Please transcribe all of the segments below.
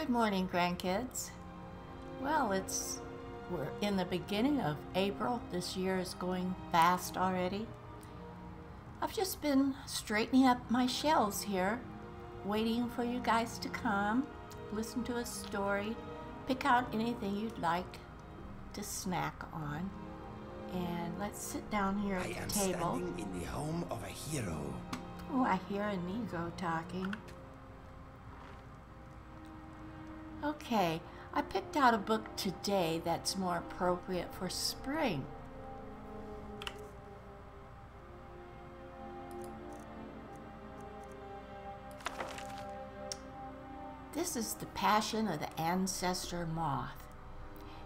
Good morning, grandkids. Well, we're in the beginning of April. This year is going fast already. I've just been straightening up my shelves here, waiting for you guys to come, listen to a story, pick out anything you'd like to snack on. And let's sit down here at the table. I am standing in the home of a hero. Oh, I hear Inigo talking. Okay, I picked out a book today that's more appropriate for spring. This is The Passion of the Ancestor Moth.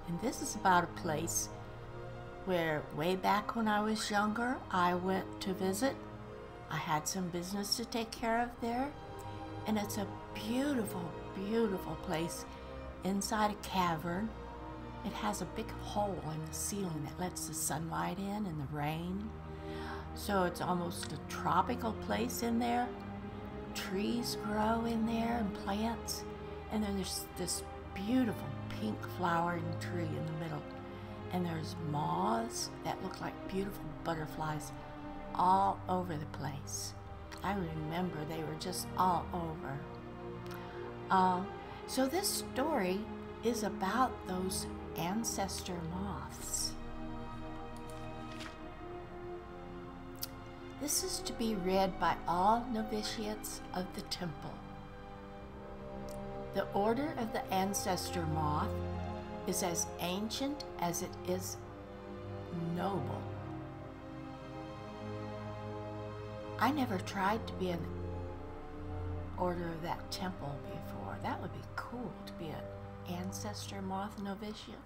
And this is about a place where way back when I was younger, I went to visit. I had some business to take care of there. And it's a beautiful, beautiful place inside a cavern. It has a big hole in the ceiling that lets the sunlight in and the rain. So it's almost a tropical place in there. Trees grow in there and plants. And then there's this beautiful pink flowering tree in the middle. And there's moths that look like beautiful butterflies all over the place. I remember they were just all over. So this story is about those ancestor moths. This is to be read by all novitiates of the temple. The order of the ancestor moth is as ancient as it is noble. I never tried to be an order of that temple before. That would be cool to be an ancestor moth novitiate.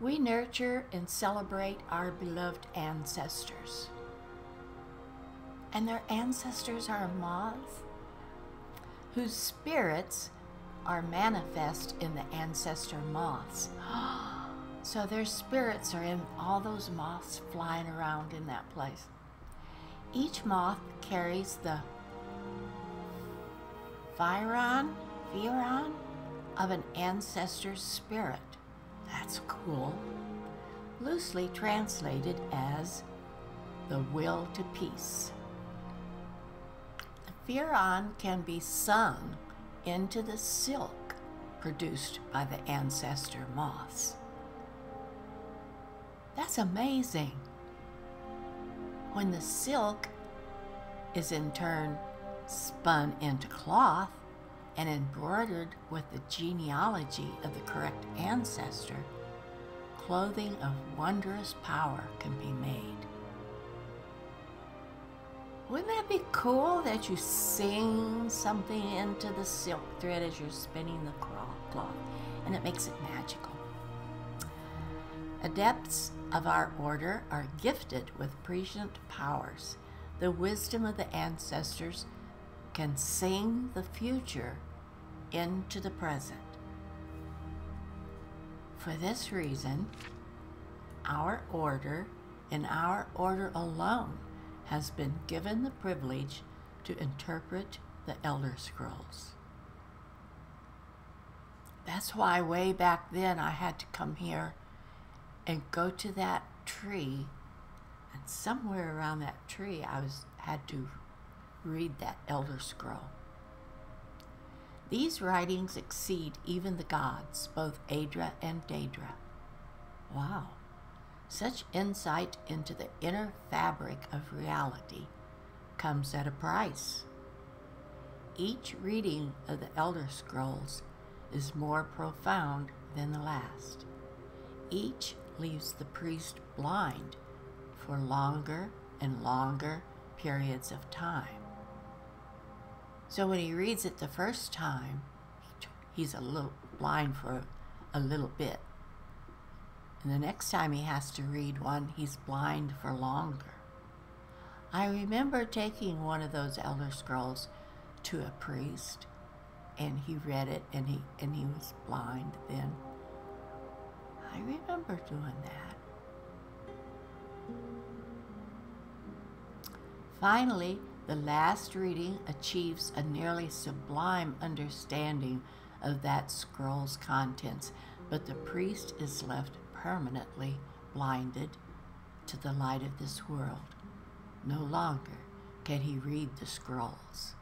We nurture and celebrate our beloved ancestors. And their ancestors are moths whose spirits are manifest in the ancestor moths. So their spirits are in all those moths flying around in that place. Each moth carries the Phyron of an ancestor's spirit. That's cool. Loosely translated as the will to peace. The Phyron can be sung into the silk produced by the ancestor moths. That's amazing. When the silk is in turn spun into cloth and embroidered with the genealogy of the correct ancestor, clothing of wondrous power can be made. Wouldn't that be cool that you sing something into the silk thread as you're spinning the cloth, and it makes it magical? Adepts of our order are gifted with prescient powers. The wisdom of the ancestors can sing the future into the present. For this reason, our order, and our order alone, has been given the privilege to interpret the Elder Scrolls. That's why way back then I had to come here and go to that tree, and somewhere around that tree I had to read that Elder Scroll. These writings exceed even the gods, both Aedra and Daedra. Wow, such insight into the inner fabric of reality comes at a price. Each reading of the Elder Scrolls is more profound than the last. Each leaves the priest blind for longer and longer periods of time. So when he reads it the first time, he's a little blind for a little bit. And the next time he has to read one, he's blind for longer. I remember taking one of those Elder Scrolls to a priest, and he read it, and he was blind then. I remember doing that. Finally, The last reading achieves a nearly sublime understanding of that scroll's contents, but the priest is left permanently blinded to the light of this world. No longer can he read the scrolls.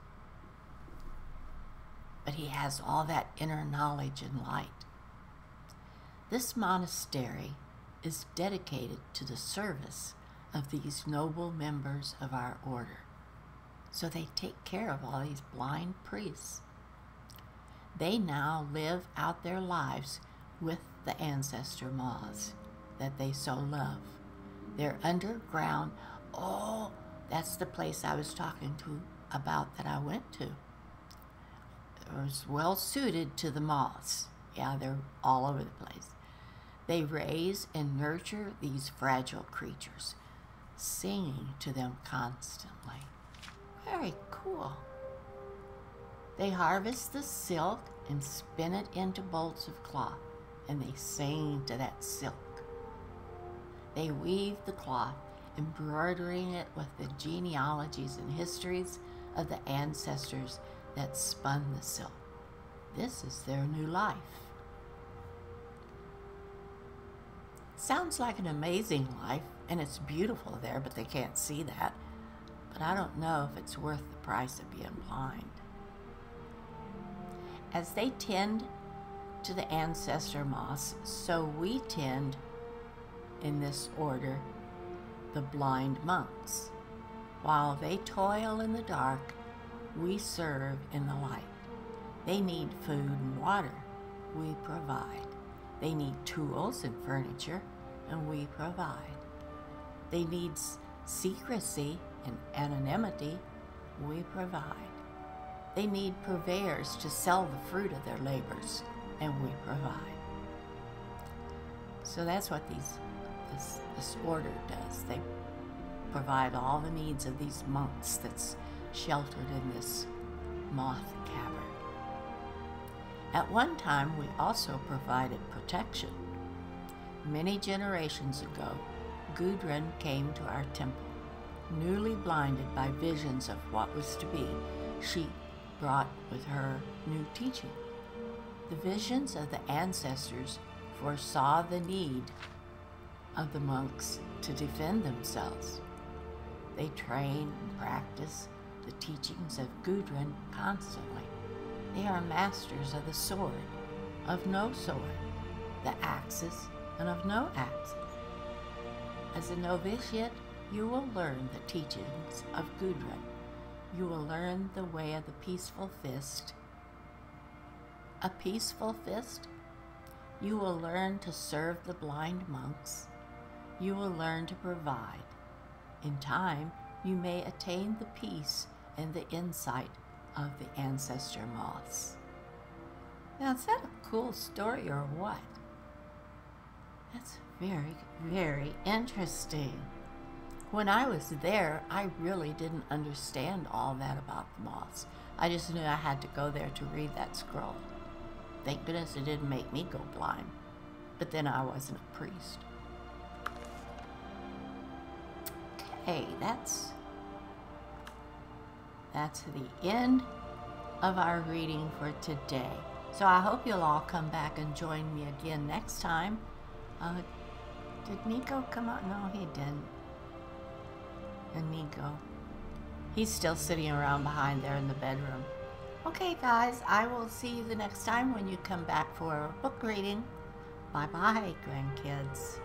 But he has all that inner knowledge and light. This monastery is dedicated to the service of these noble members of our order. So they take care of all these blind priests. They now live out their lives with the ancestor moths that they so love. They're underground. Oh, that's the place I was talking to about that I went to. It was well suited to the moths. Yeah, they're all over the place. They raise and nurture these fragile creatures, singing to them constantly. Very cool. They harvest the silk and spin it into bolts of cloth, and they sing to that silk. They weave the cloth, embroidering it with the genealogies and histories of the ancestors that spun the silk. This is their new life. Sounds like an amazing life, and it's beautiful there, but they can't see that. But I don't know if it's worth the price of being blind. As they tend to the ancestor moths, so we tend, in this order, the blind monks. While they toil in the dark, we serve in the light. They need food and water. We provide. They need tools and furniture, and we provide. They need secrecy and anonymity. We provide. They need purveyors to sell the fruit of their labors, and we provide. So that's what this order does. They provide all the needs of these monks that's sheltered in this moth cavern. At one time, we also provided protection. Many generations ago, Gudrun came to our temple. Newly blinded by visions of what was to be, she brought with her new teaching. The visions of the ancestors foresaw the need of the monks to defend themselves. They train and practice the teachings of Gudrun constantly. They are masters of the sword, of no sword, the axes, and of no axe. As a novitiate, you will learn the teachings of Gudrun. You will learn the way of the peaceful fist. A peaceful fist? You will learn to serve the blind monks. You will learn to provide. In time, you may attain the peace and the insight of the ancestor moths. Now, is that a cool story or what? That's very, very interesting. When I was there, I really didn't understand all that about the moths. I just knew I had to go there to read that scroll. Thank goodness it didn't make me go blind. But then I wasn't a priest. Okay, that's the end of our reading for today. So I hope you'll all come back and join me again next time. Did Nico come out? No, he didn't. Inigo. He's still sitting around behind there in the bedroom. Okay, guys, I will see you the next time when you come back for a book reading. Bye-bye, grandkids.